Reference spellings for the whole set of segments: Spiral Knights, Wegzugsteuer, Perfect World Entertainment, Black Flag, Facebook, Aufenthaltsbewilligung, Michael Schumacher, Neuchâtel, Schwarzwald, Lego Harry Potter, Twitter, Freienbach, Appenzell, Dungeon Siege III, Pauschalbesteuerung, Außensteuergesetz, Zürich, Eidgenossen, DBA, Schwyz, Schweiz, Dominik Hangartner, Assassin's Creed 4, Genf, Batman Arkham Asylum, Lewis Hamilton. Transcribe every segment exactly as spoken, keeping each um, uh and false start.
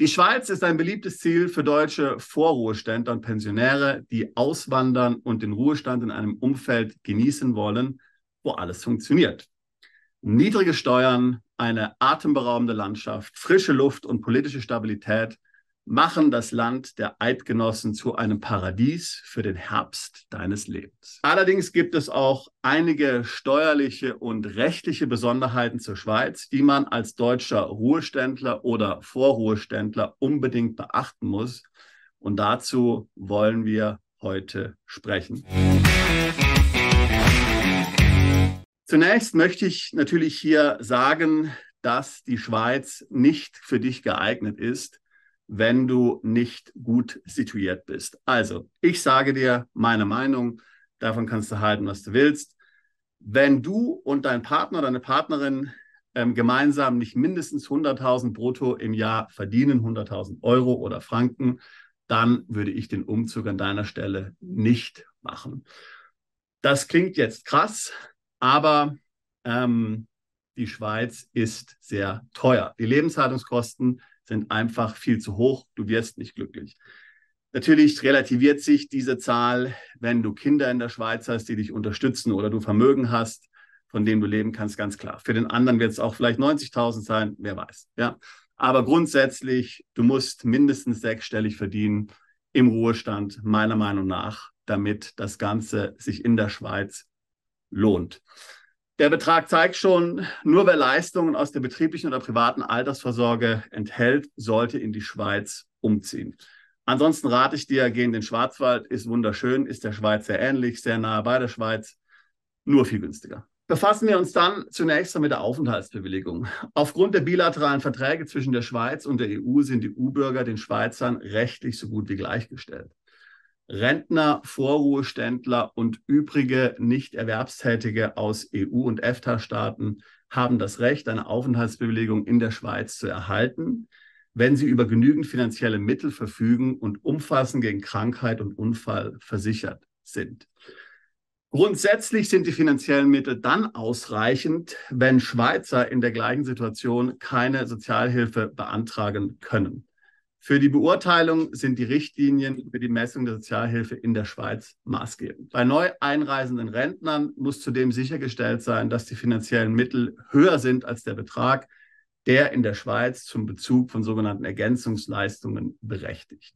Die Schweiz ist ein beliebtes Ziel für deutsche Vorruheständler und Pensionäre, die auswandern und den Ruhestand in einem Umfeld genießen wollen, wo alles funktioniert. Niedrige Steuern, eine atemberaubende Landschaft, frische Luft und politische Stabilität machen das Land der Eidgenossen zu einem Paradies für den Herbst deines Lebens. Allerdings gibt es auch einige steuerliche und rechtliche Besonderheiten zur Schweiz, die man als deutscher Ruheständler oder Vorruheständler unbedingt beachten muss. Und dazu wollen wir heute sprechen. Zunächst möchte ich natürlich hier sagen, dass die Schweiz nicht für dich geeignet ist, wenn du nicht gut situiert bist. Also, ich sage dir meine Meinung, davon kannst du halten, was du willst. Wenn du und dein Partner oder deine Partnerin ähm, gemeinsam nicht mindestens hunderttausend brutto im Jahr verdienen, hunderttausend Euro oder Franken, dann würde ich den Umzug an deiner Stelle nicht machen. Das klingt jetzt krass, aber ähm, die Schweiz ist sehr teuer. Die Lebenshaltungskosten sind einfach viel zu hoch, du wirst nicht glücklich. Natürlich relativiert sich diese Zahl, wenn du Kinder in der Schweiz hast, die dich unterstützen, oder du Vermögen hast, von dem du leben kannst, ganz klar. Für den anderen wird es auch vielleicht neunzigtausend sein, wer weiß. Ja? Aber grundsätzlich, du musst mindestens sechsstellig verdienen im Ruhestand, meiner Meinung nach, damit das Ganze sich in der Schweiz lohnt. Der Betrag zeigt schon, nur wer Leistungen aus der betrieblichen oder privaten Altersvorsorge enthält, sollte in die Schweiz umziehen. Ansonsten rate ich dir, geh in den Schwarzwald, ist wunderschön, ist der Schweiz sehr ähnlich, sehr nahe bei der Schweiz, nur viel günstiger. Befassen wir uns dann zunächst mit der Aufenthaltsbewilligung. Aufgrund der bilateralen Verträge zwischen der Schweiz und der E U sind die E U-Bürger den Schweizern rechtlich so gut wie gleichgestellt. Rentner, Vorruheständler und übrige Nicht-Erwerbstätige aus E U- und EFTA-Staaten haben das Recht, eine Aufenthaltsbewilligung in der Schweiz zu erhalten, wenn sie über genügend finanzielle Mittel verfügen und umfassend gegen Krankheit und Unfall versichert sind. Grundsätzlich sind die finanziellen Mittel dann ausreichend, wenn Schweizer in der gleichen Situation keine Sozialhilfe beantragen können. Für die Beurteilung sind die Richtlinien für die Messung der Sozialhilfe in der Schweiz maßgebend. Bei neu einreisenden Rentnern muss zudem sichergestellt sein, dass die finanziellen Mittel höher sind als der Betrag, der in der Schweiz zum Bezug von sogenannten Ergänzungsleistungen berechtigt.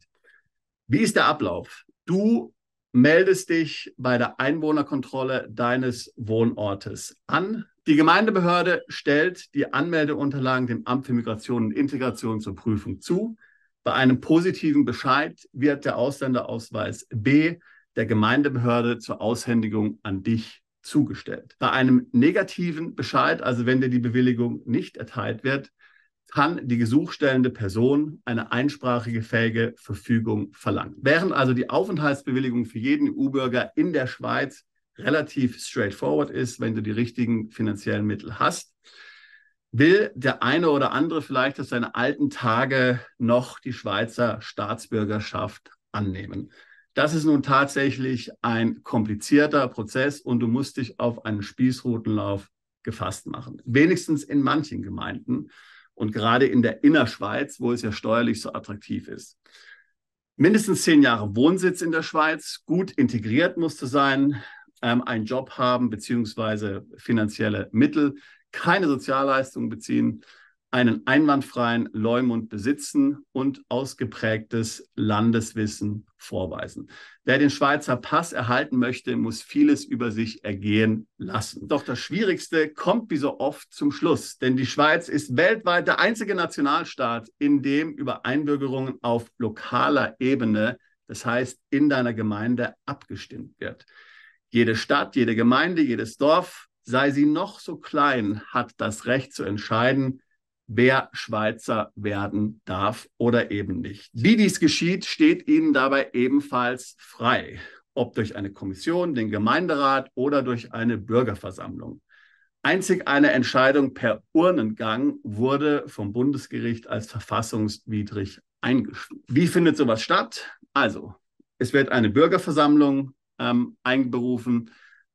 Wie ist der Ablauf? Du meldest dich bei der Einwohnerkontrolle deines Wohnortes an. Die Gemeindebehörde stellt die Anmeldeunterlagen dem Amt für Migration und Integration zur Prüfung zu. Bei einem positiven Bescheid wird der Ausländerausweis B der Gemeindebehörde zur Aushändigung an dich zugestellt. Bei einem negativen Bescheid, also wenn dir die Bewilligung nicht erteilt wird, kann die gesuchstellende Person eine einsprachefähige Verfügung verlangen. Während also die Aufenthaltsbewilligung für jeden E U-Bürger in der Schweiz relativ straightforward ist, wenn du die richtigen finanziellen Mittel hast, will der eine oder andere vielleicht aus seinen alten Tagen noch die Schweizer Staatsbürgerschaft annehmen. Das ist nun tatsächlich ein komplizierter Prozess und du musst dich auf einen Spießrutenlauf gefasst machen. Wenigstens in manchen Gemeinden und gerade in der Innerschweiz, wo es ja steuerlich so attraktiv ist. Mindestens zehn Jahre Wohnsitz in der Schweiz, gut integriert musst du sein, ähm, einen Job haben bzw. finanzielle Mittel, keine Sozialleistungen beziehen, einen einwandfreien Leumund besitzen und ausgeprägtes Landeswissen vorweisen. Wer den Schweizer Pass erhalten möchte, muss vieles über sich ergehen lassen. Doch das Schwierigste kommt wie so oft zum Schluss, denn die Schweiz ist weltweit der einzige Nationalstaat, in dem über Einbürgerungen auf lokaler Ebene, das heißt in deiner Gemeinde, abgestimmt wird. Jede Stadt, jede Gemeinde, jedes Dorf, sei sie noch so klein, hat das Recht zu entscheiden, wer Schweizer werden darf oder eben nicht. Wie dies geschieht, steht Ihnen dabei ebenfalls frei, ob durch eine Kommission, den Gemeinderat oder durch eine Bürgerversammlung. Einzig eine Entscheidung per Urnengang wurde vom Bundesgericht als verfassungswidrig eingestuft. Wie findet sowas statt? Also, es wird eine Bürgerversammlung ähm, einberufen.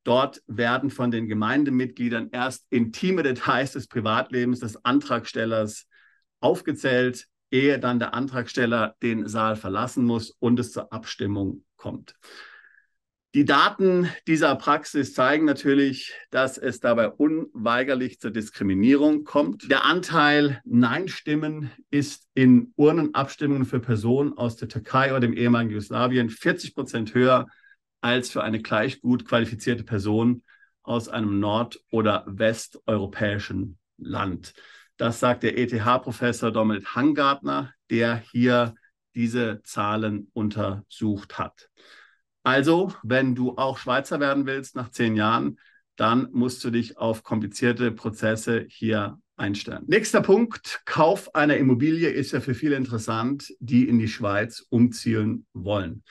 Dort werden von den Gemeindemitgliedern erst intime Details des Privatlebens des Antragstellers aufgezählt. ehe dann der Antragsteller den Saal verlassen muss und es zur Abstimmung kommt. Die Daten dieser Praxis zeigen natürlich, dass es dabei unweigerlich zur Diskriminierung kommt. Der Anteil Nein-Stimmen ist in Urnenabstimmungen für Personen aus der Türkei oder dem ehemaligen Jugoslawien vierzig Prozent höher als für eine gleich gut qualifizierte Person aus einem nord- oder westeuropäischen Land. Das sagt der E T H-Professor Dominik Hangartner, der hier diese Zahlen untersucht hat. Also, wenn du auch Schweizer werden willst nach zehn Jahren, dann musst du dich auf komplizierte Prozesse hier einstellen. Nächster Punkt, Kauf einer Immobilie ist ja für viele interessant, die in die Schweiz umziehen wollen.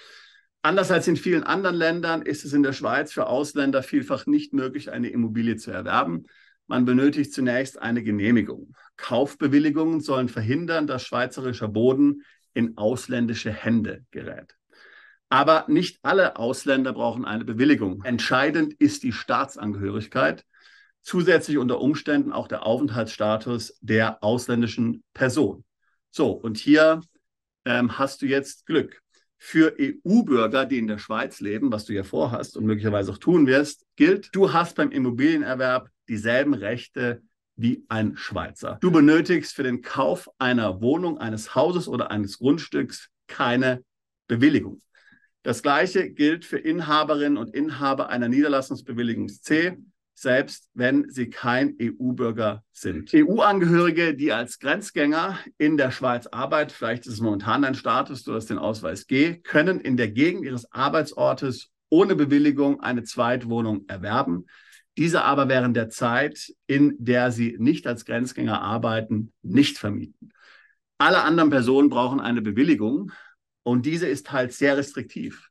Anders als in vielen anderen Ländern ist es in der Schweiz für Ausländer vielfach nicht möglich, eine Immobilie zu erwerben. Man benötigt zunächst eine Genehmigung. Kaufbewilligungen sollen verhindern, dass schweizerischer Boden in ausländische Hände gerät. Aber nicht alle Ausländer brauchen eine Bewilligung. Entscheidend ist die Staatsangehörigkeit, zusätzlich unter Umständen auch der Aufenthaltsstatus der ausländischen Person. So, und hier ähm, hast du jetzt Glück. Für E U-Bürger, die in der Schweiz leben, was du ja vorhast und möglicherweise auch tun wirst, gilt, du hast beim Immobilienerwerb dieselben Rechte wie ein Schweizer. Du benötigst für den Kauf einer Wohnung, eines Hauses oder eines Grundstücks keine Bewilligung. Das Gleiche gilt für Inhaberinnen und Inhaber einer Niederlassungsbewilligung C, selbst wenn sie kein E U-Bürger sind. E U-Angehörige, die als Grenzgänger in der Schweiz arbeiten, vielleicht ist es momentan dein Status, du hast den Ausweis G, können in der Gegend ihres Arbeitsortes ohne Bewilligung eine Zweitwohnung erwerben, diese aber während der Zeit, in der sie nicht als Grenzgänger arbeiten, nicht vermieten. Alle anderen Personen brauchen eine Bewilligung. Und diese ist halt sehr restriktiv.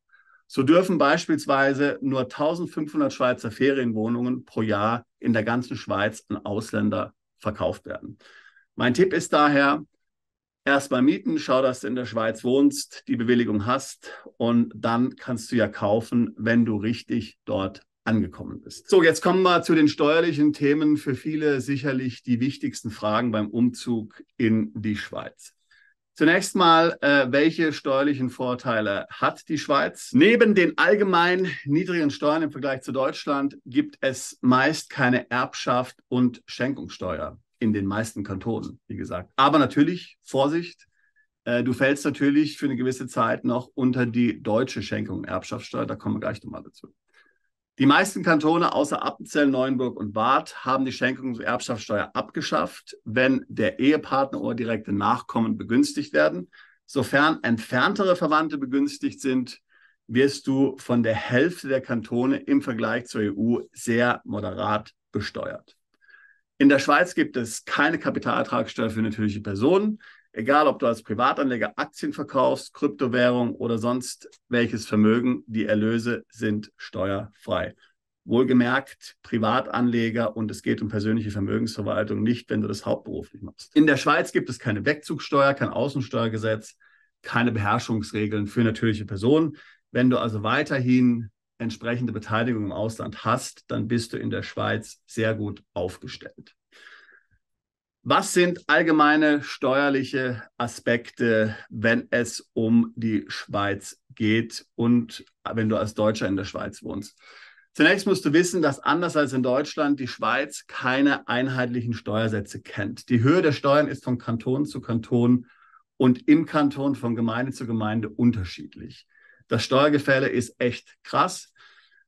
So dürfen beispielsweise nur eintausendfünfhundert Schweizer Ferienwohnungen pro Jahr in der ganzen Schweiz an Ausländer verkauft werden. Mein Tipp ist daher, erstmal mieten, schau, dass du in der Schweiz wohnst, die Bewilligung hast und dann kannst du ja kaufen, wenn du richtig dort angekommen bist. So, jetzt kommen wir zu den steuerlichen Themen, für viele sicherlich die wichtigsten Fragen beim Umzug in die Schweiz. Zunächst mal, äh, welche steuerlichen Vorteile hat die Schweiz? Neben den allgemein niedrigen Steuern im Vergleich zu Deutschland gibt es meist keine Erbschaft und Schenkungssteuer in den meisten Kantonen, wie gesagt. Aber natürlich, Vorsicht, äh, du fällst natürlich für eine gewisse Zeit noch unter die deutsche Schenkung und Erbschaftssteuer, da kommen wir gleich nochmal dazu. Die meisten Kantone außer Appenzell, Neuenburg und Waadt haben die Schenkungs- und Erbschaftssteuer abgeschafft, wenn der Ehepartner oder direkte Nachkommen begünstigt werden. Sofern entferntere Verwandte begünstigt sind, wirst du von der Hälfte der Kantone im Vergleich zur E U sehr moderat besteuert. In der Schweiz gibt es keine Kapitalertragssteuer für natürliche Personen, egal ob du als Privatanleger Aktien verkaufst, Kryptowährung oder sonst welches Vermögen, die Erlöse sind steuerfrei. Wohlgemerkt Privatanleger und es geht um persönliche Vermögensverwaltung, nicht wenn du das hauptberuflich machst. In der Schweiz gibt es keine Wegzugsteuer, kein Außensteuergesetz, keine Beherrschungsregeln für natürliche Personen. Wenn du also weiterhin entsprechende Beteiligung im Ausland hast, dann bist du in der Schweiz sehr gut aufgestellt. Was sind allgemeine steuerliche Aspekte, wenn es um die Schweiz geht und wenn du als Deutscher in der Schweiz wohnst? Zunächst musst du wissen, dass anders als in Deutschland die Schweiz keine einheitlichen Steuersätze kennt. Die Höhe der Steuern ist von Kanton zu Kanton und im Kanton von Gemeinde zu Gemeinde unterschiedlich. Das Steuergefälle ist echt krass.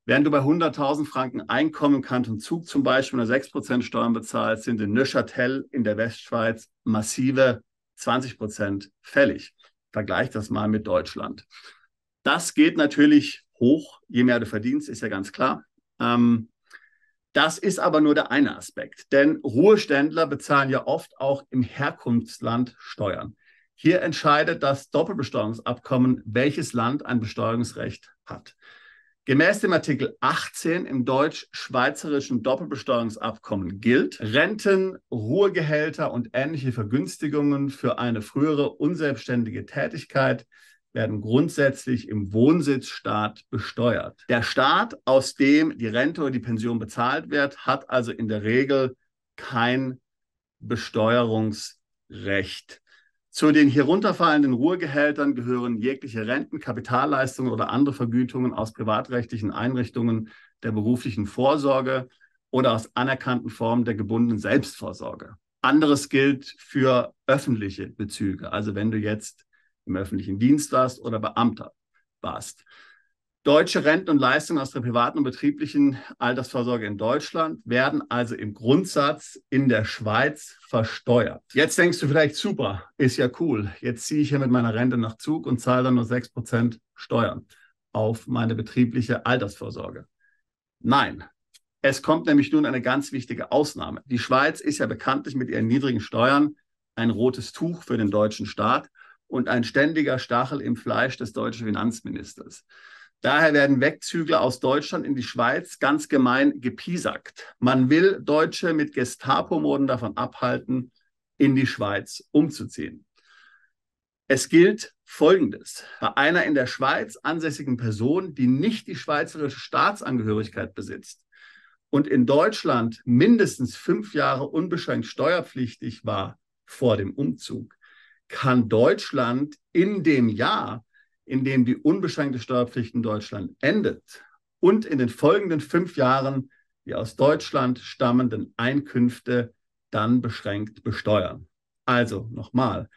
Während du bei hunderttausend Franken Einkommen im Kanton Zug zum Beispiel nur sechs Prozent Steuern bezahlst, sind in Neuchâtel in der Westschweiz massive zwanzig Prozent fällig. Vergleich das mal mit Deutschland. Das geht natürlich hoch, je mehr du verdienst, ist ja ganz klar. Ähm, das ist aber nur der eine Aspekt, denn Ruheständler bezahlen ja oft auch im Herkunftsland Steuern. Hier entscheidet das Doppelbesteuerungsabkommen, welches Land ein Besteuerungsrecht hat. Gemäß dem Artikel achtzehn im deutsch-schweizerischen Doppelbesteuerungsabkommen gilt, Renten, Ruhegehälter und ähnliche Vergünstigungen für eine frühere unselbstständige Tätigkeit werden grundsätzlich im Wohnsitzstaat besteuert. Der Staat, aus dem die Rente oder die Pension bezahlt wird, hat also in der Regel kein Besteuerungsrecht. Zu den herunterfallenden Ruhegehältern gehören jegliche Renten, Kapitalleistungen oder andere Vergütungen aus privatrechtlichen Einrichtungen der beruflichen Vorsorge oder aus anerkannten Formen der gebundenen Selbstvorsorge. Anderes gilt für öffentliche Bezüge, also wenn du jetzt im öffentlichen Dienst warst oder Beamter warst. Deutsche Renten und Leistungen aus der privaten und betrieblichen Altersvorsorge in Deutschland werden also im Grundsatz in der Schweiz versteuert. Jetzt denkst du vielleicht, super, ist ja cool. Jetzt ziehe ich hier mit meiner Rente nach Zug und zahle dann nur sechs Prozent Steuern auf meine betriebliche Altersvorsorge. Nein, es kommt nämlich nun eine ganz wichtige Ausnahme. Die Schweiz ist ja bekanntlich mit ihren niedrigen Steuern ein rotes Tuch für den deutschen Staat und ein ständiger Stachel im Fleisch des deutschen Finanzministers. Daher werden Wegzügler aus Deutschland in die Schweiz ganz gemein gepiesackt. Man will Deutsche mit Gestapo-Morden davon abhalten, in die Schweiz umzuziehen. Es gilt Folgendes: Bei einer in der Schweiz ansässigen Person, die nicht die schweizerische Staatsangehörigkeit besitzt und in Deutschland mindestens fünf Jahre unbeschränkt steuerpflichtig war vor dem Umzug, kann Deutschland in dem Jahr, in dem die unbeschränkte Steuerpflicht in Deutschland endet, und in den folgenden fünf Jahren die aus Deutschland stammenden Einkünfte dann beschränkt besteuern. Also nochmal,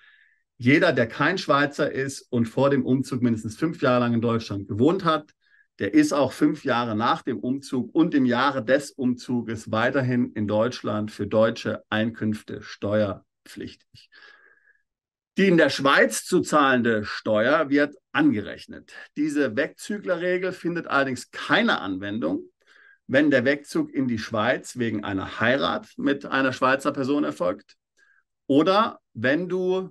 jeder, der kein Schweizer ist und vor dem Umzug mindestens fünf Jahre lang in Deutschland gewohnt hat, der ist auch fünf Jahre nach dem Umzug und im Jahre des Umzuges weiterhin in Deutschland für deutsche Einkünfte steuerpflichtig. Die in der Schweiz zu zahlende Steuer wird angerechnet. Diese Wegzüglerregel findet allerdings keine Anwendung, wenn der Wegzug in die Schweiz wegen einer Heirat mit einer Schweizer Person erfolgt oder wenn du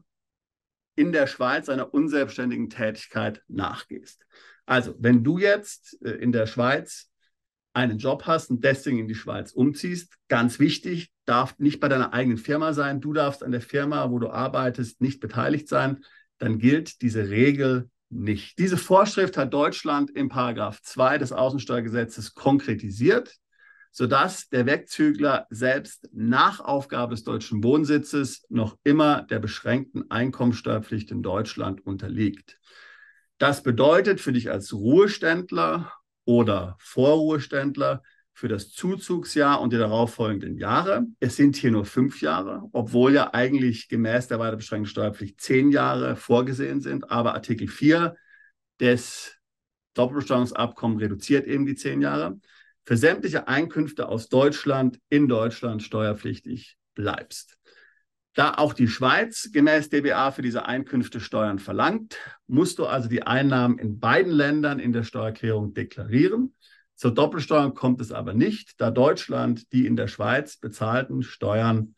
in der Schweiz einer unselbstständigen Tätigkeit nachgehst. Also, wenn du jetzt in der Schweiz einen Job hast und deswegen in die Schweiz umziehst, ganz wichtig, darf nicht bei deiner eigenen Firma sein, du darfst an der Firma, wo du arbeitest, nicht beteiligt sein, dann gilt diese Regel nicht. Diese Vorschrift hat Deutschland im Paragraph zwei des Außensteuergesetzes konkretisiert, sodass der Wegzügler selbst nach Aufgabe des deutschen Wohnsitzes noch immer der beschränkten Einkommensteuerpflicht in Deutschland unterliegt. Das bedeutet für dich als Ruheständler oder Vorruheständler für das Zuzugsjahr und die darauffolgenden Jahre: Es sind hier nur fünf Jahre, obwohl ja eigentlich gemäß der weiter beschränkten Steuerpflicht zehn Jahre vorgesehen sind. Aber Artikel vier des Doppelbesteuerungsabkommens reduziert eben die zehn Jahre. Für sämtliche Einkünfte aus Deutschland in Deutschland steuerpflichtig bleibst. Da auch die Schweiz gemäß D B A für diese Einkünfte Steuern verlangt, musst du also die Einnahmen in beiden Ländern in der Steuererklärung deklarieren. Zur Doppelsteuerung kommt es aber nicht, da Deutschland die in der Schweiz bezahlten Steuern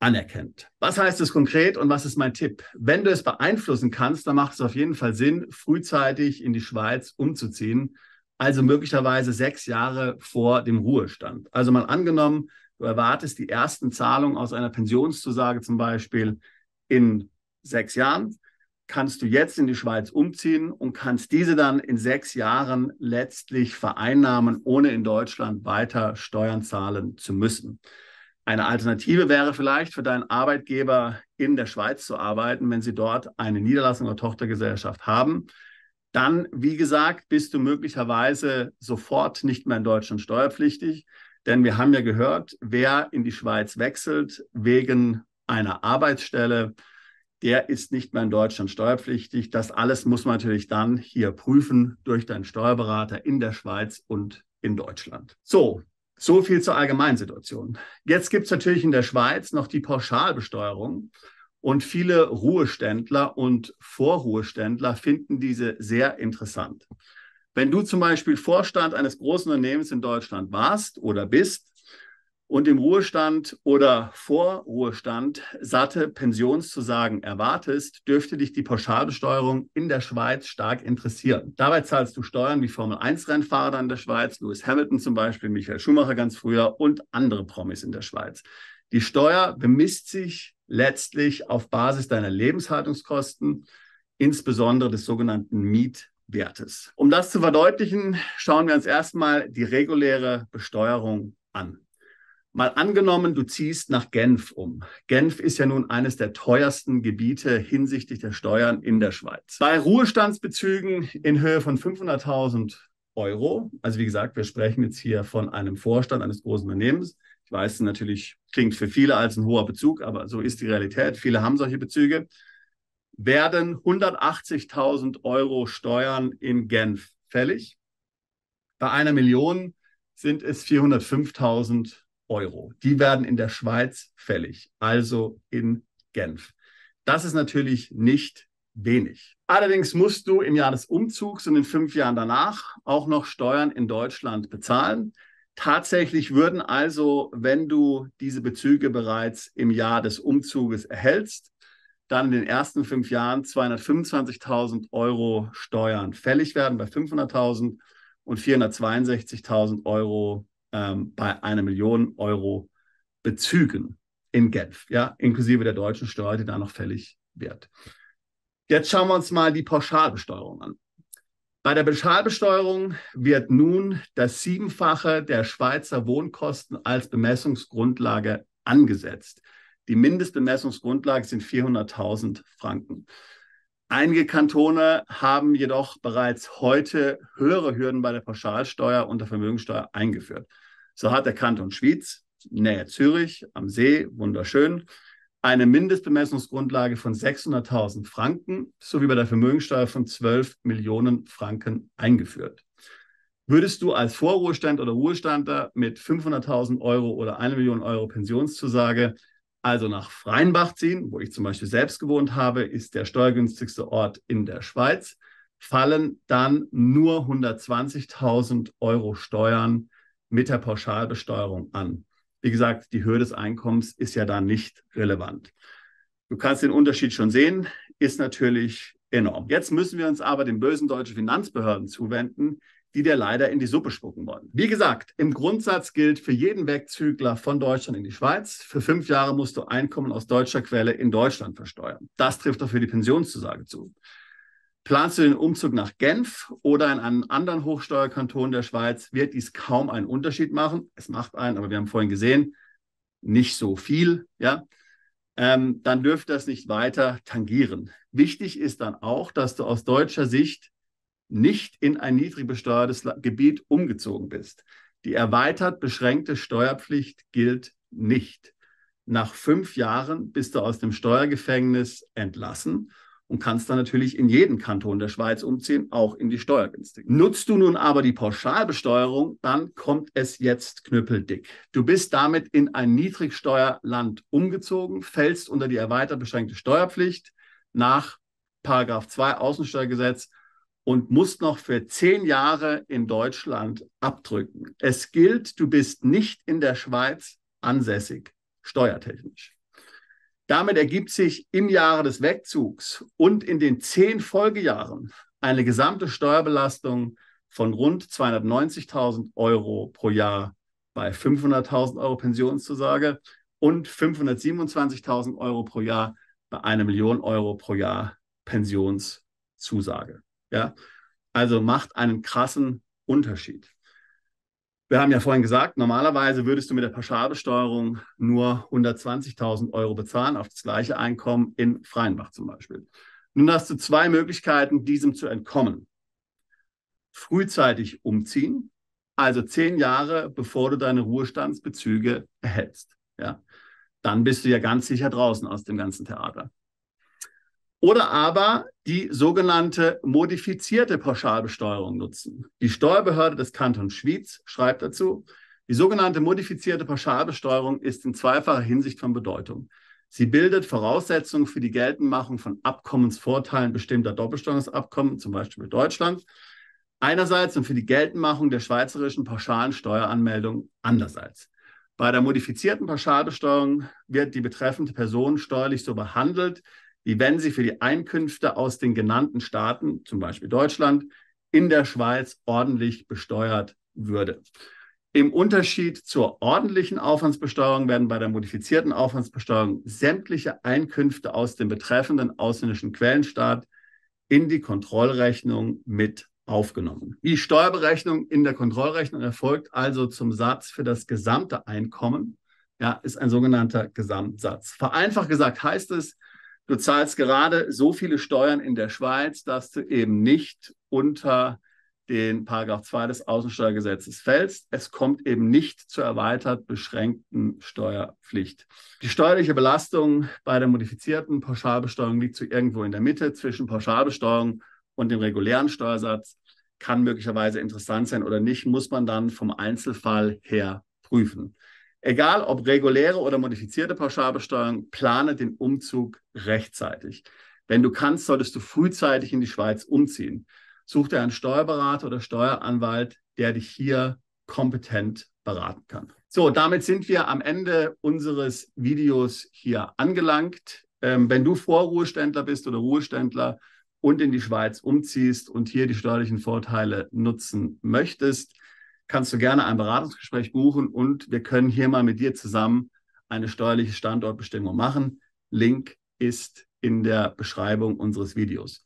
anerkennt. Was heißt es konkret und was ist mein Tipp? Wenn du es beeinflussen kannst, dann macht es auf jeden Fall Sinn, frühzeitig in die Schweiz umzuziehen, also möglicherweise sechs Jahre vor dem Ruhestand. Also mal angenommen, du erwartest die ersten Zahlungen aus einer Pensionszusage zum Beispiel in sechs Jahren, kannst du jetzt in die Schweiz umziehen und kannst diese dann in sechs Jahren letztlich vereinnahmen, ohne in Deutschland weiter Steuern zahlen zu müssen. Eine Alternative wäre vielleicht für deinen Arbeitgeber, in der Schweiz zu arbeiten, wenn sie dort eine Niederlassung oder Tochtergesellschaft haben. Dann, wie gesagt, bist du möglicherweise sofort nicht mehr in Deutschland steuerpflichtig, denn wir haben ja gehört, wer in die Schweiz wechselt wegen einer Arbeitsstelle, der ist nicht mehr in Deutschland steuerpflichtig. Das alles muss man natürlich dann hier prüfen durch deinen Steuerberater in der Schweiz und in Deutschland. So, so viel zur Allgemeinsituation. Jetzt gibt es natürlich in der Schweiz noch die Pauschalbesteuerung und viele Ruheständler und Vorruheständler finden diese sehr interessant. Wenn du zum Beispiel Vorstand eines großen Unternehmens in Deutschland warst oder bist, und im Ruhestand oder Vorruhestand satte Pensionszusagen erwartest, dürfte dich die Pauschalbesteuerung in der Schweiz stark interessieren. Dabei zahlst du Steuern wie Formel eins Rennfahrer in der Schweiz, Lewis Hamilton zum Beispiel, Michael Schumacher ganz früher und andere Promis in der Schweiz. Die Steuer bemisst sich letztlich auf Basis deiner Lebenshaltungskosten, insbesondere des sogenannten Mietwertes. Um das zu verdeutlichen, schauen wir uns erstmal die reguläre Besteuerung an. Mal angenommen, du ziehst nach Genf um. Genf ist ja nun eines der teuersten Gebiete hinsichtlich der Steuern in der Schweiz. Bei Ruhestandsbezügen in Höhe von fünfhunderttausend Euro, also wie gesagt, wir sprechen jetzt hier von einem Vorstand eines großen Unternehmens. Ich weiß, natürlich klingt für viele als ein hoher Bezug, aber so ist die Realität. Viele haben solche Bezüge. Werden hundertachtzigtausend Euro Steuern in Genf fällig. Bei einer Million sind es vierhundertfünftausend Euro. Die werden in der Schweiz fällig, also in Genf. Das ist natürlich nicht wenig. Allerdings musst du im Jahr des Umzugs und in fünf Jahren danach auch noch Steuern in Deutschland bezahlen. Tatsächlich würden also, wenn du diese Bezüge bereits im Jahr des Umzuges erhältst, dann in den ersten fünf Jahren zweihundertfünfundzwanzigtausend Euro Steuern fällig werden bei fünfhunderttausend und vierhundertzweiundsechzigtausend Euro ähm, bei einer Million Euro Bezügen in Genf, ja, inklusive der deutschen Steuer, die da noch fällig wird. Jetzt schauen wir uns mal die Pauschalbesteuerung an. Bei der Pauschalbesteuerung wird nun das Siebenfache der Schweizer Wohnkosten als Bemessungsgrundlage angesetzt. Die Mindestbemessungsgrundlage sind vierhunderttausend Franken. Einige Kantone haben jedoch bereits heute höhere Hürden bei der Pauschalsteuer und der Vermögenssteuer eingeführt. So hat der Kanton Schwyz, nähe Zürich, am See, wunderschön, eine Mindestbemessungsgrundlage von sechshunderttausend Franken sowie bei der Vermögenssteuer von zwölf Millionen Franken eingeführt. Würdest du als Vorruhestand oder Ruhestander mit fünfhunderttausend Euro oder eine Million Euro Pensionszusage also nach Freienbach ziehen, wo ich zum Beispiel selbst gewohnt habe, ist der steuergünstigste Ort in der Schweiz, fallen dann nur hundertzwanzigtausend Euro Steuern mit der Pauschalbesteuerung an. Wie gesagt, die Höhe des Einkommens ist ja da nicht relevant. Du kannst den Unterschied schon sehen, ist natürlich enorm. Jetzt müssen wir uns aber den bösen deutschen Finanzbehörden zuwenden, die dir leider in die Suppe spucken wollen. Wie gesagt, im Grundsatz gilt für jeden Wegzügler von Deutschland in die Schweiz, für fünf Jahre musst du Einkommen aus deutscher Quelle in Deutschland versteuern. Das trifft auch für die Pensionszusage zu. Planst du den Umzug nach Genf oder in einen anderen Hochsteuerkanton der Schweiz, wird dies kaum einen Unterschied machen. Es macht einen, aber wir haben vorhin gesehen, nicht so viel, ja. Ähm, dann dürfte das nicht weiter tangieren. Wichtig ist dann auch, dass du aus deutscher Sicht nicht in ein niedrig besteuertes Gebiet umgezogen bist. Die erweitert beschränkte Steuerpflicht gilt nicht. Nach fünf Jahren bist du aus dem Steuergefängnis entlassen und kannst dann natürlich in jeden Kanton der Schweiz umziehen, auch in die Steuergünstigen. Nutzt du nun aber die Pauschalbesteuerung, dann kommt es jetzt knüppeldick. Du bist damit in ein Niedrigsteuerland umgezogen, fällst unter die erweitert beschränkte Steuerpflicht nach Paragraph zwei Außensteuergesetz und musst noch für zehn Jahre in Deutschland abdrücken. Es gilt, du bist nicht in der Schweiz ansässig, steuertechnisch. Damit ergibt sich im Jahre des Wegzugs und in den zehn Folgejahren eine gesamte Steuerbelastung von rund zweihundertneunzigtausend Euro pro Jahr bei fünfhunderttausend Euro Pensionszusage und fünfhundertsiebenundzwanzigtausend Euro pro Jahr bei einer Million Euro pro Jahr Pensionszusage. Ja, also macht einen krassen Unterschied. Wir haben ja vorhin gesagt, normalerweise würdest du mit der Pauschalbesteuerung nur hundertzwanzigtausend Euro bezahlen auf das gleiche Einkommen in Freienbach zum Beispiel. Nun hast du zwei Möglichkeiten, diesem zu entkommen. Frühzeitig umziehen, also zehn Jahre, bevor du deine Ruhestandsbezüge erhältst. Ja, dann bist du ja ganz sicher draußen aus dem ganzen Theater. Oder aber die sogenannte modifizierte Pauschalbesteuerung nutzen. Die Steuerbehörde des Kantons Schwyz schreibt dazu, die sogenannte modifizierte Pauschalbesteuerung ist in zweifacher Hinsicht von Bedeutung. Sie bildet Voraussetzungen für die Geltendmachung von Abkommensvorteilen bestimmter Doppelbesteuerungsabkommen, zum Beispiel mit Deutschland, einerseits und für die Geltendmachung der schweizerischen pauschalen Steueranmeldung andererseits. Bei der modifizierten Pauschalbesteuerung wird die betreffende Person steuerlich so behandelt, wie wenn sie für die Einkünfte aus den genannten Staaten, zum Beispiel Deutschland, in der Schweiz ordentlich besteuert würde. Im Unterschied zur ordentlichen Aufwandsbesteuerung werden bei der modifizierten Aufwandsbesteuerung sämtliche Einkünfte aus dem betreffenden ausländischen Quellenstaat in die Kontrollrechnung mit aufgenommen. Die Steuerberechnung in der Kontrollrechnung erfolgt also zum Satz für das gesamte Einkommen ja, ist ein sogenannter Gesamtsatz. Vereinfacht gesagt heißt es, du zahlst gerade so viele Steuern in der Schweiz, dass du eben nicht unter den Paragraph zwei des Außensteuergesetzes fällst. Es kommt eben nicht zur erweitert beschränkten Steuerpflicht. Die steuerliche Belastung bei der modifizierten Pauschalbesteuerung liegt so irgendwo in der Mitte zwischen Pauschalbesteuerung und dem regulären Steuersatz. Kann möglicherweise interessant sein oder nicht, muss man dann vom Einzelfall her prüfen. Egal ob reguläre oder modifizierte Pauschalbesteuerung, plane den Umzug rechtzeitig. Wenn du kannst, solltest du frühzeitig in die Schweiz umziehen. Such dir einen Steuerberater oder Steueranwalt, der dich hier kompetent beraten kann. So, damit sind wir am Ende unseres Videos hier angelangt. Ähm, wenn du Vorruheständler bist oder Ruheständler und in die Schweiz umziehst und hier die steuerlichen Vorteile nutzen möchtest, kannst du gerne ein Beratungsgespräch buchen und wir können hier mal mit dir zusammen eine steuerliche Standortbestimmung machen. Link ist in der Beschreibung unseres Videos.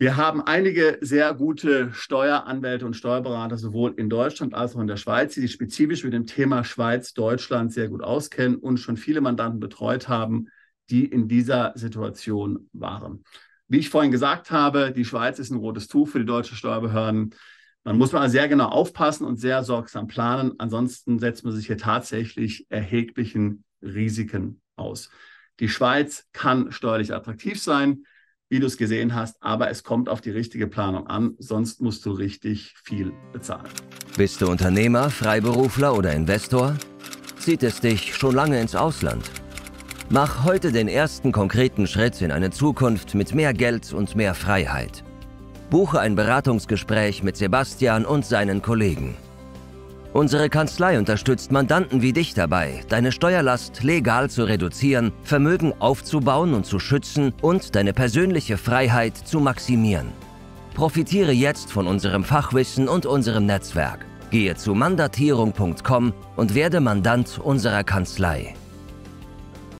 Wir haben einige sehr gute Steueranwälte und Steuerberater, sowohl in Deutschland als auch in der Schweiz, die sich spezifisch mit dem Thema Schweiz-Deutschland sehr gut auskennen und schon viele Mandanten betreut haben, die in dieser Situation waren. Wie ich vorhin gesagt habe, die Schweiz ist ein rotes Tuch für die deutschen Steuerbehörden. Man muss mal sehr genau aufpassen und sehr sorgsam planen. Ansonsten setzt man sich hier tatsächlich erheblichen Risiken aus. Die Schweiz kann steuerlich attraktiv sein, wie du es gesehen hast, aber es kommt auf die richtige Planung an, sonst musst du richtig viel bezahlen. Bist du Unternehmer, Freiberufler oder Investor? Zieht es dich schon lange ins Ausland? Mach heute den ersten konkreten Schritt in eine Zukunft mit mehr Geld und mehr Freiheit. Buche ein Beratungsgespräch mit Sebastian und seinen Kollegen. Unsere Kanzlei unterstützt Mandanten wie dich dabei, deine Steuerlast legal zu reduzieren, Vermögen aufzubauen und zu schützen und deine persönliche Freiheit zu maximieren. Profitiere jetzt von unserem Fachwissen und unserem Netzwerk. Gehe zu mandatierung punkt com und werde Mandant unserer Kanzlei.